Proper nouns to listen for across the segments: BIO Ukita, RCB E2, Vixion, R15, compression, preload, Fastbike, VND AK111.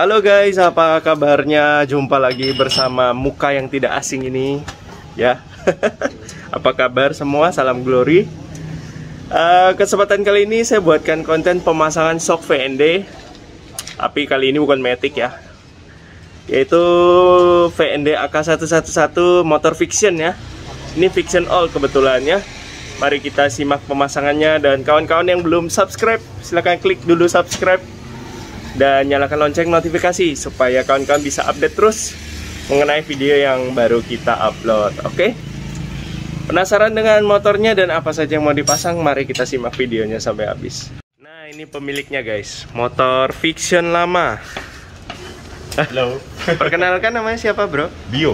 Halo guys, apa kabarnya? Jumpa lagi bersama muka yang tidak asing ini, ya. Apa kabar semua? Salam glory. Kesempatan kali ini saya buatkan konten pemasangan shock VND, tapi kali ini bukan Matic ya, yaitu VND AK111 motor Vixion ya. Ini Vixion all kebetulannya. Mari kita simak pemasangannya, dan kawan-kawan yang belum subscribe silahkan klik dulu subscribe dan nyalakan lonceng notifikasi supaya kawan-kawan bisa update terus mengenai video yang baru kita upload. Oke, penasaran dengan motornya dan apa saja yang mau dipasang? Mari kita simak videonya sampai habis. Nah, ini pemiliknya guys, motor Vixion lama. Halo. Perkenalkan, namanya siapa bro? Bio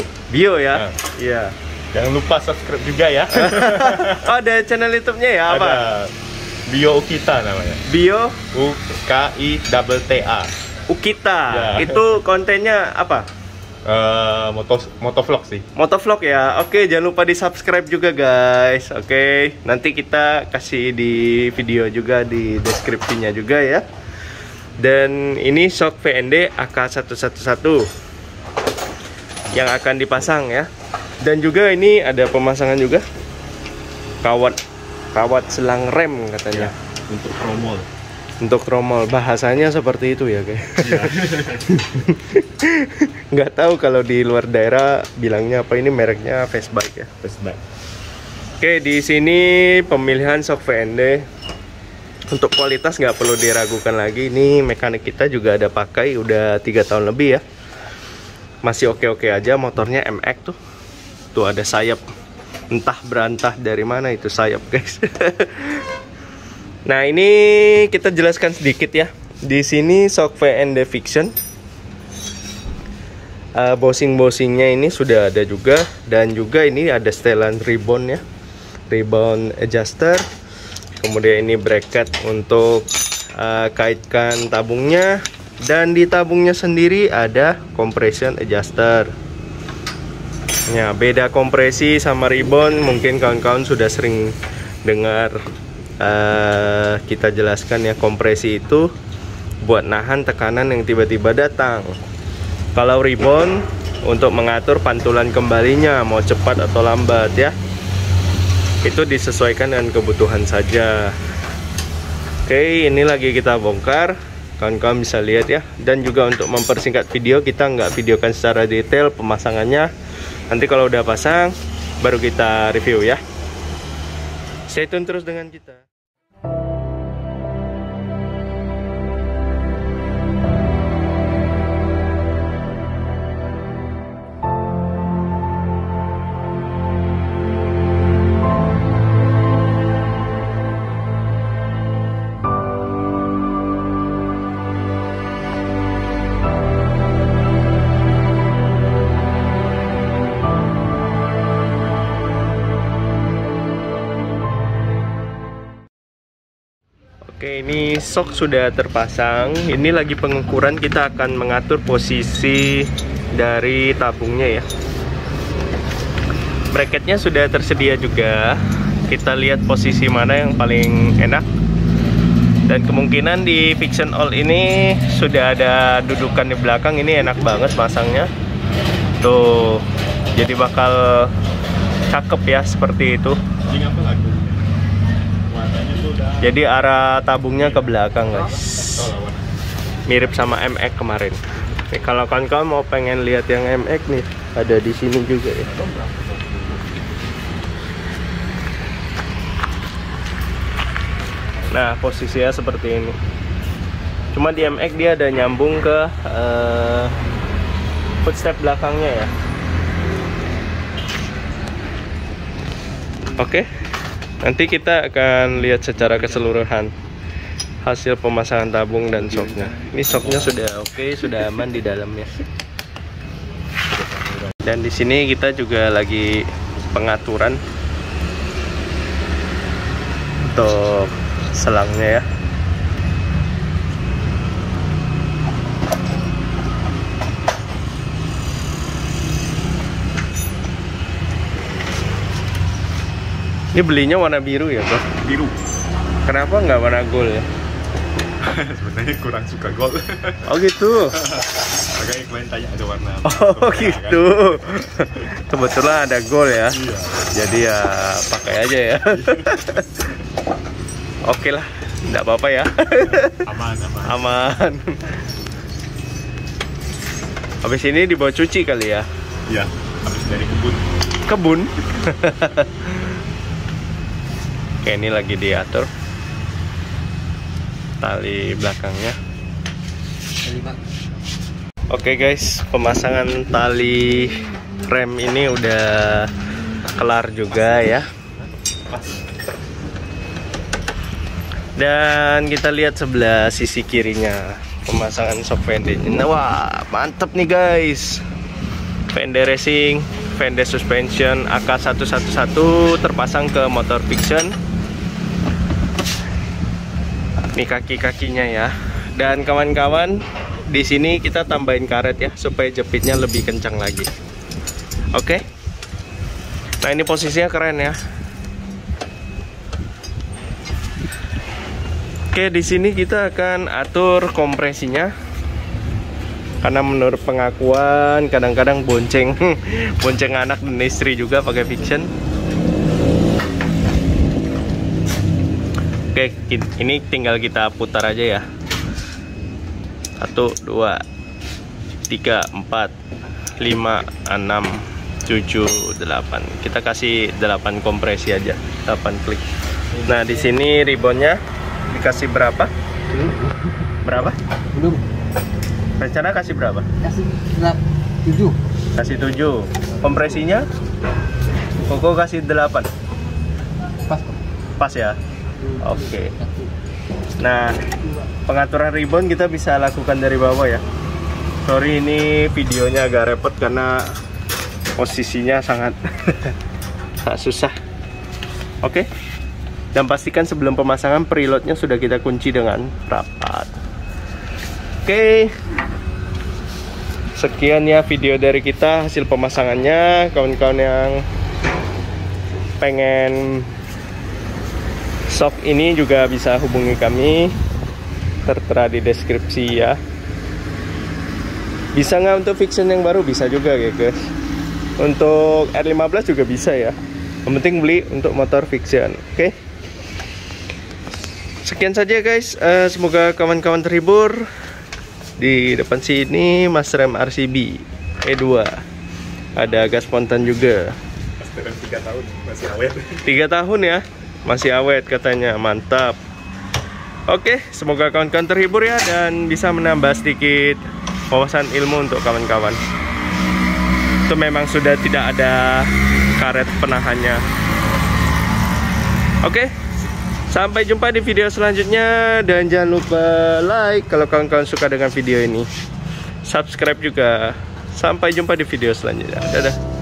ya? Iya. Jangan lupa subscribe juga ya. Oh, ada channel YouTube-nya ya? Apa? Ada. BIO Ukita namanya. BIO UKITA. Ukita. Ya. Itu kontennya apa? Motovlog sih. Motovlog ya. Oke, jangan lupa di-subscribe juga guys. Oke, nanti kita kasih di video juga, di deskripsinya juga ya. Dan ini shock VND AK111 yang akan dipasang ya. Dan juga ini ada pemasangan juga kawat selang rem katanya ya, untuk tromol. Untuk tromol bahasanya seperti itu ya guys. Ya. Nggak tahu kalau di luar daerah bilangnya apa, ini mereknya Fastbike ya. Fastbike. Oke, di sini pemilihan shock VND untuk kualitas nggak perlu diragukan lagi. Ini mekanik kita juga ada pakai udah 3 tahun lebih ya. Masih oke-oke aja motornya. MX tuh. Tuh ada sayap. Entah berantah dari mana itu sayap guys. Nah, ini kita jelaskan sedikit ya. Di sini shock VND Vixion, bosing-bosingnya ini sudah ada juga. Dan juga ini ada setelan ribbon ya, ribbon adjuster. Kemudian ini bracket untuk kaitkan tabungnya. Dan di tabungnya sendiri ada compression adjuster. Ya, beda kompresi sama ribbon mungkin kawan-kawan sudah sering dengar kita jelaskan ya. Kompresi itu buat nahan tekanan yang tiba-tiba datang. Kalau ribbon untuk mengatur pantulan kembalinya, mau cepat atau lambat ya. Itu disesuaikan dengan kebutuhan saja. Oke, ini lagi kita bongkar, kawan-kawan bisa lihat ya. Dan juga untuk mempersingkat video, kita nggak videokan secara detail pemasangannya. Nanti kalau udah pasang, baru kita review ya. Stay tune terus dengan kita. Oke, ini shock sudah terpasang. Ini lagi pengukuran, kita akan mengatur posisi dari tabungnya ya. Bracketnya sudah tersedia juga. Kita lihat posisi mana yang paling enak. Dan kemungkinan di Vixion all ini sudah ada dudukan di belakang. Ini enak banget pasangnya. Tuh, jadi bakal cakep ya seperti itu. Jadi arah tabungnya ke belakang guys, mirip sama MX kemarin. Nih, kalau kawan-kawan mau pengen lihat yang MX nih, ada di sini juga ya. Nah, posisinya seperti ini. Cuma di MX dia ada nyambung ke footstep belakangnya ya. Oke. Nanti kita akan lihat secara keseluruhan hasil pemasangan tabung dan shocknya. Ini shocknya sudah oke, sudah aman di dalamnya. Dan di sini kita juga lagi pengaturan untuk selangnya ya. Ini belinya warna biru ya bro? Biru. Kenapa nggak warna gold ya? sebenarnya kurang suka gold. Oh gitu. Makanya kemarin tanya ada warna. Oh gitu. Kan? Kebetulan ada gold ya. Iya. Jadi ya pakai aja ya. Oke lah, enggak apa-apa ya. Aman, aman. Aman. Habis ini dibawa cuci kali ya? Iya, habis dari kebun. Kebun? Oke, ini lagi diatur tali belakangnya. Oke guys, pemasangan tali rem ini udah kelar juga ya. Dan kita lihat sebelah sisi kirinya pemasangan shock VND. Nah, wah, mantep nih guys. VND Racing, VND Suspension AK111 terpasang ke motor Vixion. Ini kaki-kakinya ya. Dan kawan-kawan, di sini kita tambahin karet ya supaya jepitnya lebih kencang lagi. Oke. Nah, ini posisinya keren ya. Oke, di sini kita akan atur kompresinya. Karena menurut pengakuan kadang-kadang bonceng. Bonceng anak dan istri juga pakai Vixion. Oke, ini tinggal kita putar aja ya. 1, 2, 3, 4, 5, 6, 7, 8. Kita kasih 8 kompresi aja, 8 klik. Nah, di sini ribbonnya dikasih berapa? Berapa? Belum. Rencana kasih berapa? Kasih 7. Kasih 7. Kompresinya? Koko kasih 8. Pas. Pas ya. Oke. Okay. Nah, pengaturan ribbon kita bisa lakukan dari bawah ya. Sorry, ini videonya agak repot karena posisinya sangat susah. Oke. Okay. Dan pastikan sebelum pemasangan preloadnya sudah kita kunci dengan rapat. Oke. Okay. Sekian ya video dari kita hasil pemasangannya. Kawan-kawan yang pengen shock ini juga bisa hubungi kami, tertera di deskripsi ya. Bisa nggak untuk Vixion yang baru? Bisa juga ya guys. Untuk R15 juga bisa ya. Yang penting beli untuk motor Vixion. Oke. Sekian saja guys. Semoga kawan-kawan terhibur. Di depan sini mas rem RCB E2. Ada gas spontan juga. Mas rem 3 tahun masih awet. 3 tahun ya. Masih awet katanya, mantap. Oke, semoga kawan-kawan terhibur ya dan bisa menambah sedikit wawasan ilmu untuk kawan-kawan. Itu memang sudah tidak ada karet penahannya. Oke, sampai jumpa di video selanjutnya dan jangan lupa like kalau kawan-kawan suka dengan video ini. Subscribe juga. Sampai jumpa di video selanjutnya. Dadah.